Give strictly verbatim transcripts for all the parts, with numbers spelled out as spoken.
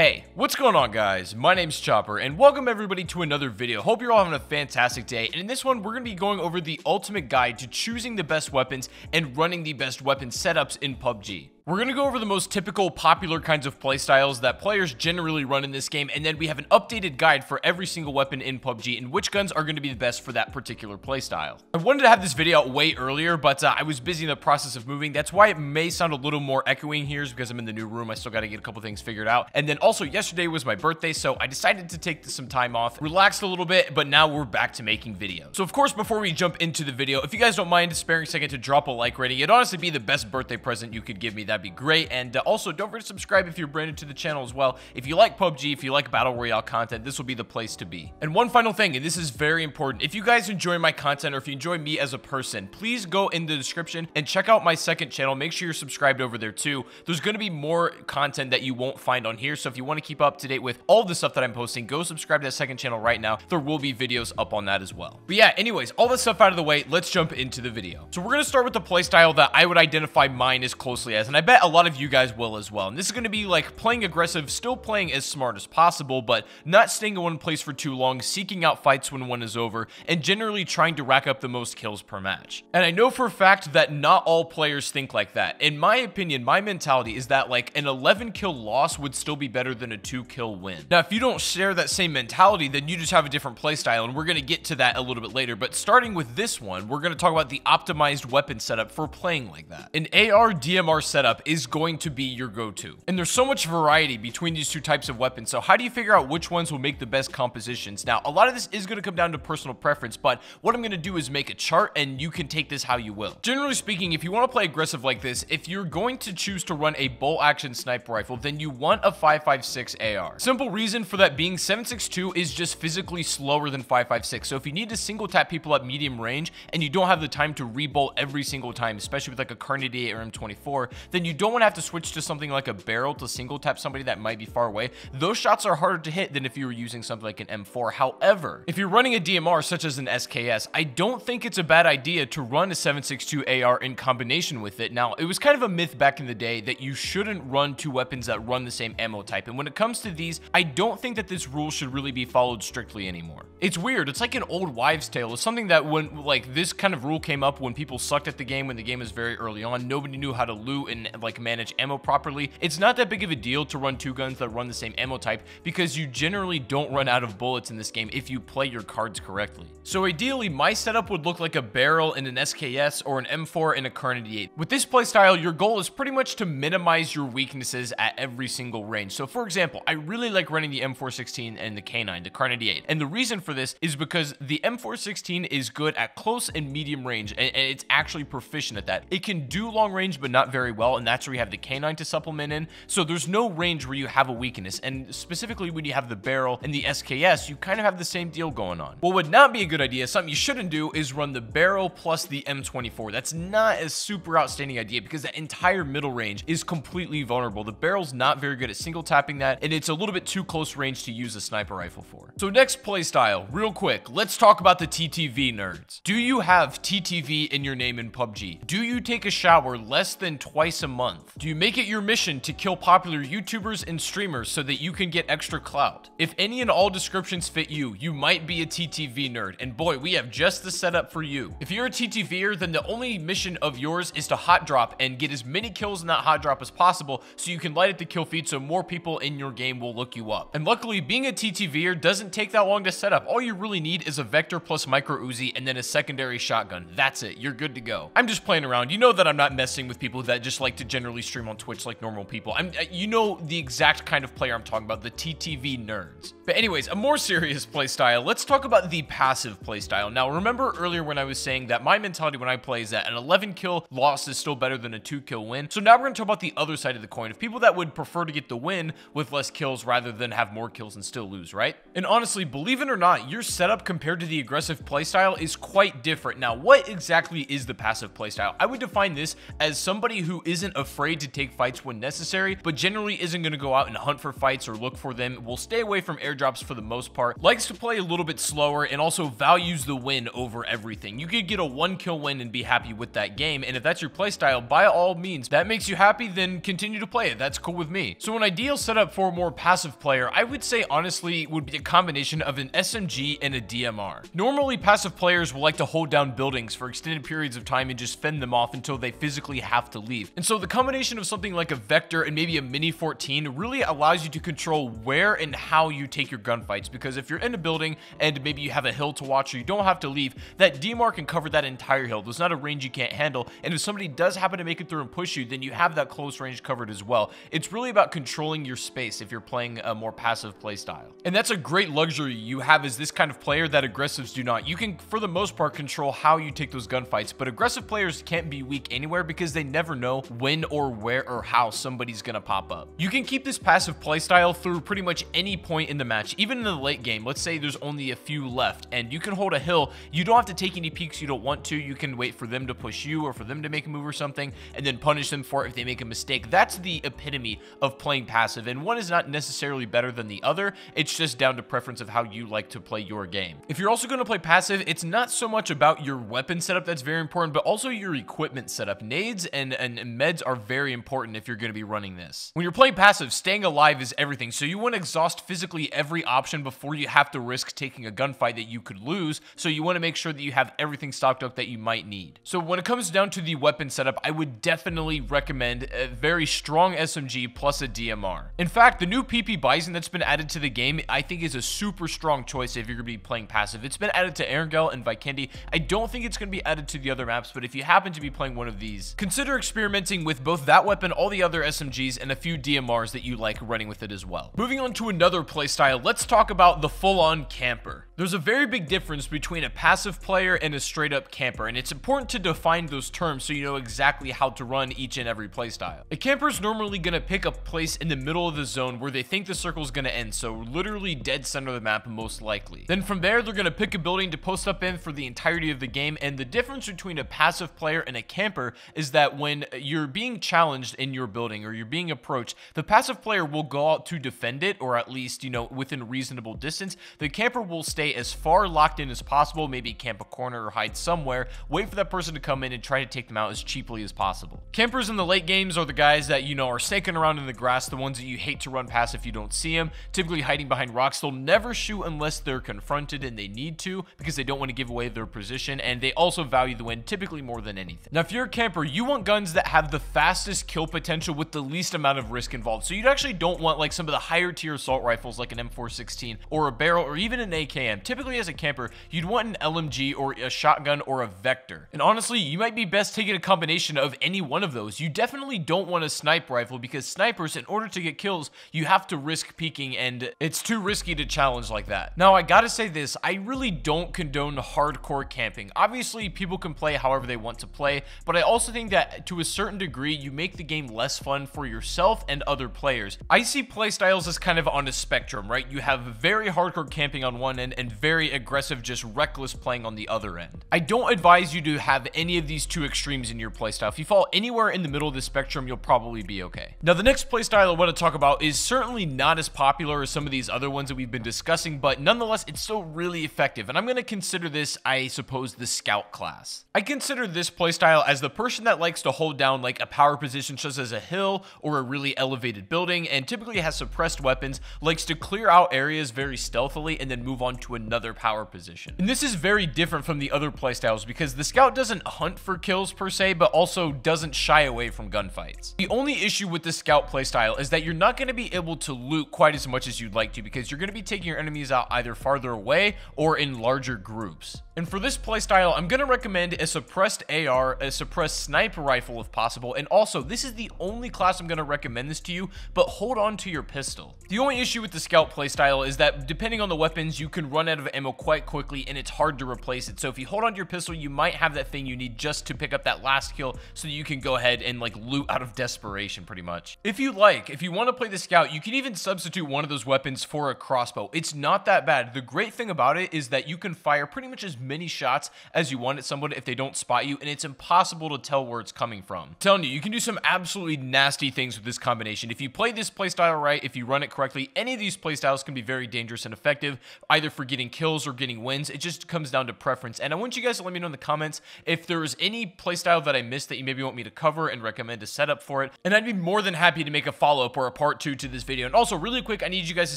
Hey, what's going on guys? My name's Chopper and welcome everybody to another video. Hope you're all having a fantastic day, and in this one we're going to be going over the ultimate guide to choosing the best weapons and running the best weapon setups in P U B G. We're going to go over the most typical popular kinds of playstyles that players generally run in this game, and then we have an updated guide for every single weapon in P U B G and which guns are going to be the best for that particular playstyle. I wanted to have this video out way earlier, but uh, I was busy in the process of moving. That's why it may sound a little more echoing here, is because I'm in the new room. I still got to get a couple things figured out. And then also yesterday was my birthday, so I decided to take some time off, relaxed a little bit, but now we're back to making videos. So of course, before we jump into the video, if you guys don't mind sparing a second to drop a like rating, it'd honestly be the best birthday present you could give me. That'd be great. And uh, also don't forget to subscribe if you're brand new to the channel as well. If you like P U B G, if you like battle royale content, this will be the place to be. And one final thing, and this is very important, if you guys enjoy my content or if you enjoy me as a person, please go in the description and check out my second channel. Make sure you're subscribed over there too. There's going to be more content that you won't find on here, so if you want to keep up to date with all the stuff that I'm posting, go subscribe to that second channel right now. There will be videos up on that as well. But yeah, anyways, all this stuff out of the way, let's jump into the video. So we're going to start with the playstyle that I would identify mine as closely as, and I bet a lot of you guys will as well. And this is going to be like playing aggressive, still playing as smart as possible, but not staying in one place for too long, seeking out fights when one is over, and generally trying to rack up the most kills per match. And I know for a fact that not all players think like that. In my opinion, my mentality is that like an eleven kill loss would still be better than a two kill win. Now, if you don't share that same mentality, then you just have a different play style, and we're going to get to that a little bit later. But starting with this one, we're going to talk about the optimized weapon setup for playing like that. An A R D M R setup is going to be your go-to. And there's so much variety between these two types of weapons, so how do you figure out which ones will make the best compositions? Now, a lot of this is going to come down to personal preference, but what I'm going to do is make a chart, and you can take this how you will. Generally speaking, if you want to play aggressive like this, if you're going to choose to run a bolt-action sniper rifle, then you want a five five six A R. Simple reason for that being seven six two is just physically slower than five five six, so if you need to single-tap people at medium range, and you don't have the time to rebolt every single time, especially with like a Carnage eight or M twenty-four, then you You don't want to have to switch to something like a barrel to single tap somebody that might be far away. Those shots are harder to hit than if you were using something like an M four. However, if you're running a D M R such as an S K S, I don't think it's a bad idea to run a seven six two A R in combination with it. Now, it was kind of a myth back in the day that you shouldn't run two weapons that run the same ammo type. And when it comes to these, I don't think that this rule should really be followed strictly anymore. It's weird. It's like an old wives' tale. It's something that when like this kind of rule came up when people sucked at the game, when the game was very early on, nobody knew how to loot and like manage ammo properly. It's not that big of a deal to run two guns that run the same ammo type because you generally don't run out of bullets in this game if you play your cards correctly. So ideally, my setup would look like a barrel and an S K S or an M four and a Kar ninety-eight. With this playstyle, your goal is pretty much to minimize your weaknesses at every single range. So for example, I really like running the M four sixteen and the K nine, the Kar ninety-eight. And the reason for this is because the M four sixteen is good at close and medium range, and, and it's actually proficient at that. It can do long range, but not very well, and that's where you have the K nine to supplement in. So there's no range where you have a weakness, and specifically when you have the barrel and the S K S, you kind of have the same deal going on. What would not be a good idea, something you shouldn't do, is run the barrel plus the M twenty-four. That's not a super outstanding idea because that entire middle range is completely vulnerable. The barrel's not very good at single tapping that, and it's a little bit too close range to use a sniper rifle for. So next play style, real quick, let's talk about the T T V nerds. Do you have T T V in your name in P U B G? Do you take a shower less than twice a month? Do you make it your mission to kill popular YouTubers and streamers so that you can get extra clout? If any and all descriptions fit you, you might be a T T V nerd, and boy, we have just the setup for you. If you're a T T V'er, then the only mission of yours is to hot drop and get as many kills in that hot drop as possible so you can light up the kill feed so more people in your game will look you up. And luckily, being a T T V'er doesn't take that long to set up. All you really need is a Vector plus Micro Uzi and then a secondary shotgun. That's it. You're good to go. I'm just playing around. You know that I'm not messing with people that just like to generally stream on Twitch like normal people. I'm, you know the exact kind of player I'm talking about, the T T V nerds. But anyways, a more serious playstyle, let's talk about the passive playstyle. Now, remember earlier when I was saying that my mentality when I play is that an eleven kill loss is still better than a two kill win. So now we're going to talk about the other side of the coin, of people that would prefer to get the win with less kills rather than have more kills and still lose, right? And honestly, believe it or not, your setup compared to the aggressive playstyle is quite different. Now, what exactly is the passive playstyle? I would define this as somebody who is isn't afraid to take fights when necessary, but generally isn't going to go out and hunt for fights or look for them, will stay away from airdrops for the most part, likes to play a little bit slower, and also values the win over everything. You could get a one kill win and be happy with that game, and if that's your playstyle, by all means, that makes you happy, then continue to play it. That's cool with me. So an ideal setup for a more passive player, I would say honestly would be a combination of an S M G and a D M R. Normally passive players will like to hold down buildings for extended periods of time and just fend them off until they physically have to leave. And so the combination of something like a Vector and maybe a Mini fourteen really allows you to control where and how you take your gunfights, because if you're in a building and maybe you have a hill to watch or you don't have to leave, that D M R can cover that entire hill. There's not a range you can't handle, and if somebody does happen to make it through and push you, then you have that close range covered as well. It's really about controlling your space if you're playing a more passive play style. And that's a great luxury you have as this kind of player that aggressives do not. You can, for the most part, control how you take those gunfights, but aggressive players can't be weak anywhere because they never know when or where or how somebody's gonna pop up. You can keep this passive playstyle through pretty much any point in the match, even in the late game. Let's say there's only a few left and you can hold a hill. You don't have to take any peeks you don't want to. You can wait for them to push you or for them to make a move or something and then punish them for it if they make a mistake. That's the epitome of playing passive, and one is not necessarily better than the other. It's just down to preference of how you like to play your game. If you're also gonna play passive, it's not so much about your weapon setup, that's very important, but also your equipment setup. Nades and, and meds are very important if you're gonna be running this. When you're playing passive, staying alive is everything, so you wanna exhaust physically every option before you have to risk taking a gunfight that you could lose, so you wanna make sure that you have everything stocked up that you might need. So when it comes down to the weapon setup, I would definitely recommend a very strong S M G plus a D M R. In fact, the new P P Bison that's been added to the game, I think is a super strong choice if you're gonna be playing passive. It's been added to Erangel and Vikendi. I don't think it's gonna be added to the other maps, but if you happen to be playing one of these, consider experimenting with both that weapon, all the other S M Gs, and a few D M Rs that you like running with it as well. Moving on to another playstyle, let's talk about the full-on camper. There's a very big difference between a passive player and a straight-up camper, and it's important to define those terms so you know exactly how to run each and every playstyle. A camper's normally gonna pick a place in the middle of the zone where they think the circle's gonna end, so literally dead center of the map most likely. Then from there, they're gonna pick a building to post up in for the entirety of the game, and the difference between a passive player and a camper is that when you're being challenged in your building or you're being approached, the passive player will go out to defend it, or at least, you know, within reasonable distance. The camper will stay as far locked in as possible, maybe camp a corner or hide somewhere, wait for that person to come in and try to take them out as cheaply as possible. Campers in the late games are the guys that, you know, are snaking around in the grass, the ones that you hate to run past if you don't see them, typically hiding behind rocks. They'll never shoot unless they're confronted and they need to because they don't want to give away their position, and they also value the win typically more than anything. Now, if you're a camper, you want guns that have the fastest kill potential with the least amount of risk involved. So you actually don't want like some of the higher tier assault rifles like an M four sixteen or a barrel or even an A K M. Typically as a camper, you'd want an L M G or a shotgun or a Vector. And honestly, you might be best taking a combination of any one of those. You definitely don't want a sniper rifle because snipers, in order to get kills, you have to risk peeking, and it's too risky to challenge like that. Now, I gotta say this, I really don't condone hardcore camping. Obviously, people can play however they want to play, but I also think that to a certain degree, you make the game less fun for yourself and other players. I see playstyles as kind of on a spectrum, right? You have very hardcore camping on one end and very aggressive, just reckless playing on the other end. I don't advise you to have any of these two extremes in your playstyle. If you fall anywhere in the middle of the spectrum, you'll probably be okay. Now, the next playstyle I want to talk about is certainly not as popular as some of these other ones that we've been discussing, but nonetheless, it's still really effective, and I'm going to consider this, I suppose, the scout class. I consider this playstyle as the person that likes to hold down like a power position such as a hill or a really elevated building, and typically has suppressed weapons, likes to clear out areas very stealthily, and then move on to a another power position. And this is very different from the other playstyles because the scout doesn't hunt for kills per se, but also doesn't shy away from gunfights. The only issue with the scout playstyle is that you're not going to be able to loot quite as much as you'd like to because you're going to be taking your enemies out either farther away or in larger groups. And for this playstyle, I'm going to recommend a suppressed A R, a suppressed sniper rifle if possible, and also this is the only class I'm going to recommend this to you, but hold on to your pistol. The only issue with the scout playstyle is that depending on the weapons, you can run out of ammo quite quickly and it's hard to replace it. So if you hold on to your pistol, you might have that thing you need just to pick up that last kill so you can go ahead and like loot out of desperation pretty much. If you like, if you want to play the scout, you can even substitute one of those weapons for a crossbow. It's not that bad. The great thing about it is that you can fire pretty much as many many shots as you want at someone if they don't spot you, and it's impossible to tell where it's coming from. I'm telling you, you can do some absolutely nasty things with this combination. If you play this playstyle right, if you run it correctly, any of these playstyles can be very dangerous and effective, either for getting kills or getting wins. It just comes down to preference, and I want you guys to let me know in the comments if there is any playstyle that I missed that you maybe want me to cover and recommend a setup for it, and I'd be more than happy to make a follow-up or a part two to this video. And also, really quick, I need you guys to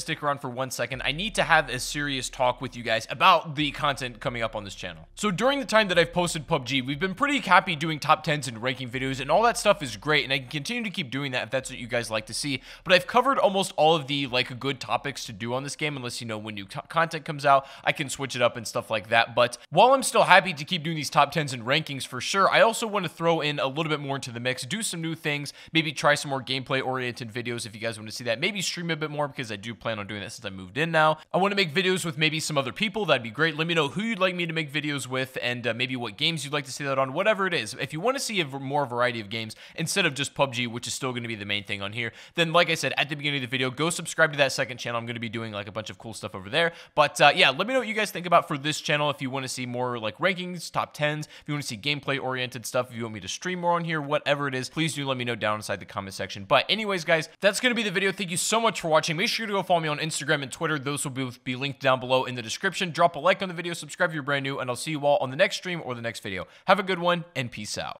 stick around for one second. I need to have a serious talk with you guys about the content coming up on this channel. So during the time that I've posted P U B G, we've been pretty happy doing top tens and ranking videos, and all that stuff is great, and I can continue to keep doing that if that's what you guys like to see, but I've covered almost all of the like good topics to do on this game, unless you know when new content comes out, I can switch it up and stuff like that. But while I'm still happy to keep doing these top tens and rankings for sure, I also want to throw in a little bit more into the mix, do some new things, maybe try some more gameplay-oriented videos if you guys want to see that, maybe stream a bit more because I do plan on doing that since I moved in now. I want to make videos with maybe some other people. That'd be great. Let me know who you'd like me to make videos with and uh, maybe what games you'd like to see that on, whatever it is. If you want to see a more variety of games instead of just P U B G, which is still going to be the main thing on here, then like I said at the beginning of the video, go subscribe to that second channel. I'm going to be doing like a bunch of cool stuff over there. But uh, yeah, let me know what you guys think about for this channel. If you want to see more like rankings, top tens, if you want to see gameplay-oriented stuff, if you want me to stream more on here, whatever it is, please do let me know down inside the comment section. But anyways, guys, that's going to be the video. Thank you so much for watching. Make sure to go follow me on Instagram and Twitter. Those will both be linked down below in the description. Drop a like on the video, subscribe if you're brand new, and I'll see you all on the next stream or the next video. Have a good one, and peace out.